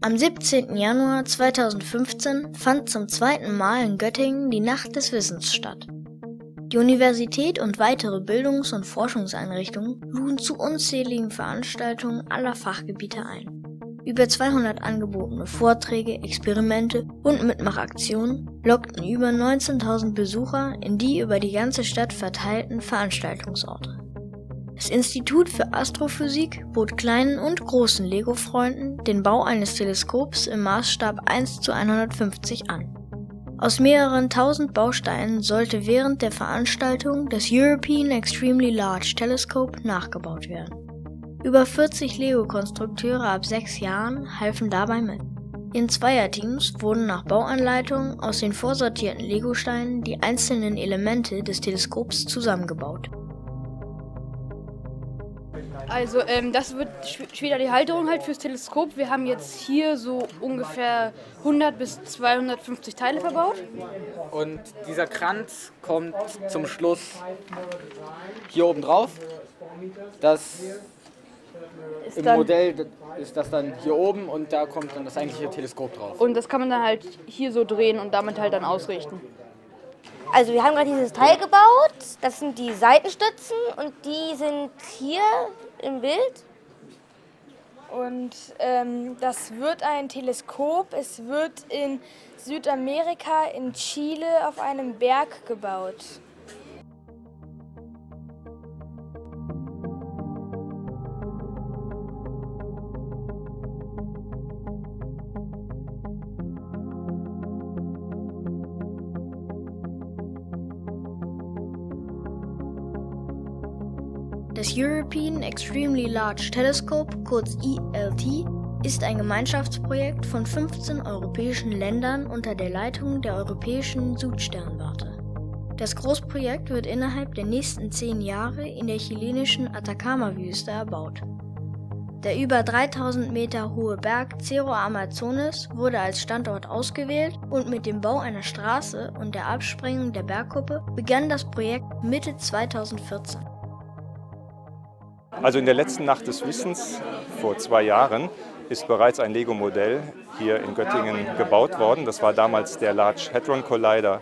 Am 17. Januar 2015 fand zum zweiten Mal in Göttingen die Nacht des Wissens statt. Die Universität und weitere Bildungs- und Forschungseinrichtungen luden zu unzähligen Veranstaltungen aller Fachgebiete ein. Über 200 angebotene Vorträge, Experimente und Mitmachaktionen lockten über 19.000 Besucher in die über die ganze Stadt verteilten Veranstaltungsorte. Das Institut für Astrophysik bot kleinen und großen LEGO-Freunden den Bau eines Teleskops im Maßstab 1:150 an. Aus mehreren tausend Bausteinen sollte während der Veranstaltung das European Extremely Large Telescope nachgebaut werden. Über 40 LEGO-Konstrukteure ab 6 Jahren halfen dabei mit. In Zweierteams wurden nach Bauanleitung aus den vorsortierten LEGO-Steinen die einzelnen Elemente des Teleskops zusammengebaut. Also das wird später die Halterung halt fürs Teleskop. Wir haben jetzt hier so ungefähr 100 bis 250 Teile verbaut. Und dieser Kranz kommt zum Schluss hier oben drauf. Das im Modell ist das dann hier oben und da kommt dann das eigentliche Teleskop drauf. Und das kann man dann halt hier so drehen und damit halt dann ausrichten. Also wir haben gerade dieses Teil gebaut, das sind die Seitenstützen und die sind hier im Bild. Und das wird ein Teleskop, es wird in Südamerika, in Chile auf einem Berg gebaut. Das European Extremely Large Telescope, kurz ELT, ist ein Gemeinschaftsprojekt von 15 europäischen Ländern unter der Leitung der Europäischen Südsternwarte. Das Großprojekt wird innerhalb der nächsten 10 Jahre in der chilenischen Atacama-Wüste erbaut. Der über 3000 Meter hohe Berg Cerro Armazones wurde als Standort ausgewählt und mit dem Bau einer Straße und der Absprengung der Bergkuppe begann das Projekt Mitte 2014. Also in der letzten Nacht des Wissens vor 2 Jahren ist bereits ein LEGO-Modell hier in Göttingen gebaut worden. Das war damals der Large Hadron Collider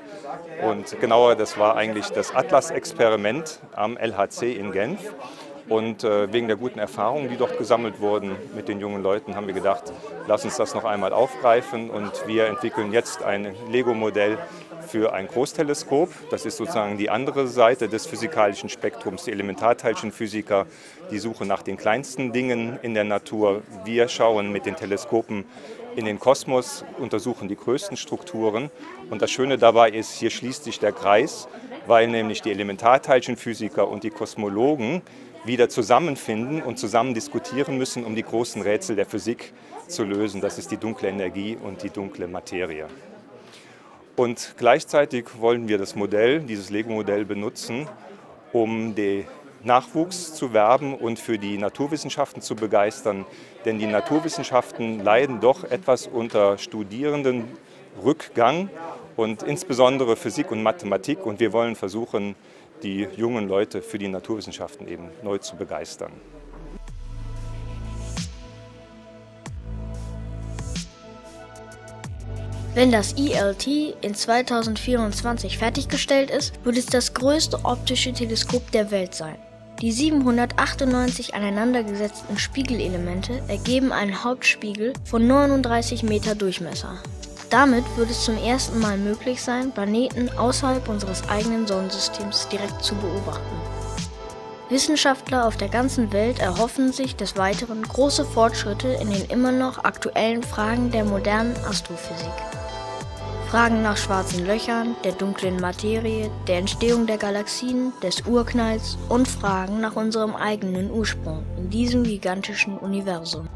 und genauer, das war eigentlich das ATLAS-Experiment am LHC in Genf. Und wegen der guten Erfahrungen, die dort gesammelt wurden mit den jungen Leuten, haben wir gedacht, lass uns das noch einmal aufgreifen und wir entwickeln jetzt ein LEGO-Modell für ein Großteleskop. Das ist sozusagen die andere Seite des physikalischen Spektrums. Die Elementarteilchenphysiker, die suchen nach den kleinsten Dingen in der Natur. Wir schauen mit den Teleskopen in den Kosmos, untersuchen die größten Strukturen. Und das Schöne dabei ist, hier schließt sich der Kreis, weil nämlich die Elementarteilchenphysiker und die Kosmologen wieder zusammenfinden und zusammen diskutieren müssen, um die großen Rätsel der Physik zu lösen. Das ist die dunkle Energie und die dunkle Materie. Und gleichzeitig wollen wir das Modell, dieses LEGO-Modell benutzen, um den Nachwuchs zu werben und für die Naturwissenschaften zu begeistern. Denn die Naturwissenschaften leiden doch etwas unter Studierendenrückgang und insbesondere Physik und Mathematik. Und wir wollen versuchen, die jungen Leute für die Naturwissenschaften eben neu zu begeistern. Wenn das ELT in 2024 fertiggestellt ist, wird es das größte optische Teleskop der Welt sein. Die 798 aneinandergesetzten Spiegelelemente ergeben einen Hauptspiegel von 39 Meter Durchmesser. Damit wird es zum ersten Mal möglich sein, Planeten außerhalb unseres eigenen Sonnensystems direkt zu beobachten. Wissenschaftler auf der ganzen Welt erhoffen sich des Weiteren große Fortschritte in den immer noch aktuellen Fragen der modernen Astrophysik. Fragen nach schwarzen Löchern, der dunklen Materie, der Entstehung der Galaxien, des Urknalls und Fragen nach unserem eigenen Ursprung in diesem gigantischen Universum.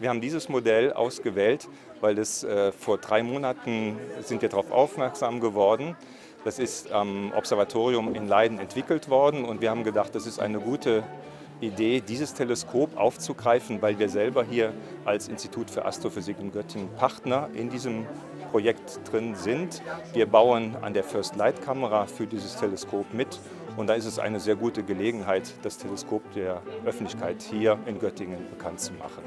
Wir haben dieses Modell ausgewählt, weil es vor 3 Monaten sind wir darauf aufmerksam geworden. Das ist am Observatorium in Leiden entwickelt worden und wir haben gedacht, das ist eine gute Idee, dieses Teleskop aufzugreifen, weil wir selber hier als Institut für Astrophysik in Göttingen Partner in diesem Projekt drin sind. Wir bauen an der First-Light-Kamera für dieses Teleskop mit und da ist es eine sehr gute Gelegenheit, das Teleskop der Öffentlichkeit hier in Göttingen bekannt zu machen.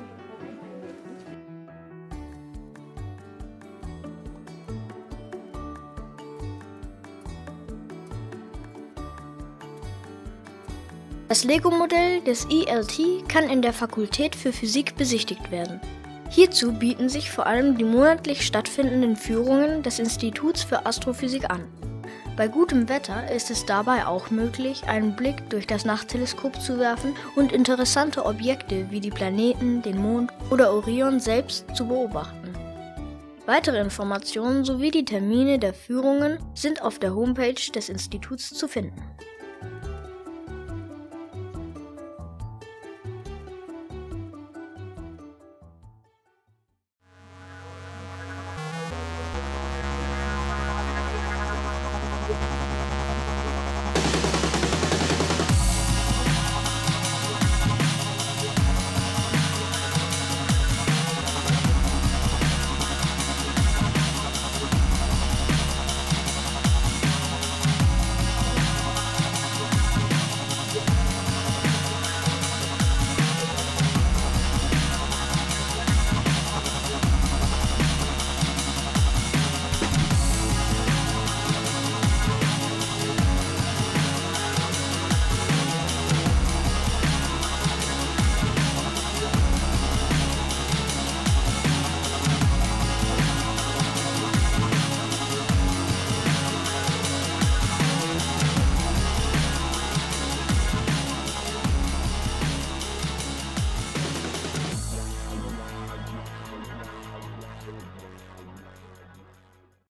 Das LEGO-Modell des ELT kann in der Fakultät für Physik besichtigt werden. Hierzu bieten sich vor allem die monatlich stattfindenden Führungen des Instituts für Astrophysik an. Bei gutem Wetter ist es dabei auch möglich, einen Blick durch das Nachtteleskop zu werfen und interessante Objekte wie die Planeten, den Mond oder Orion selbst zu beobachten. Weitere Informationen sowie die Termine der Führungen sind auf der Homepage des Instituts zu finden.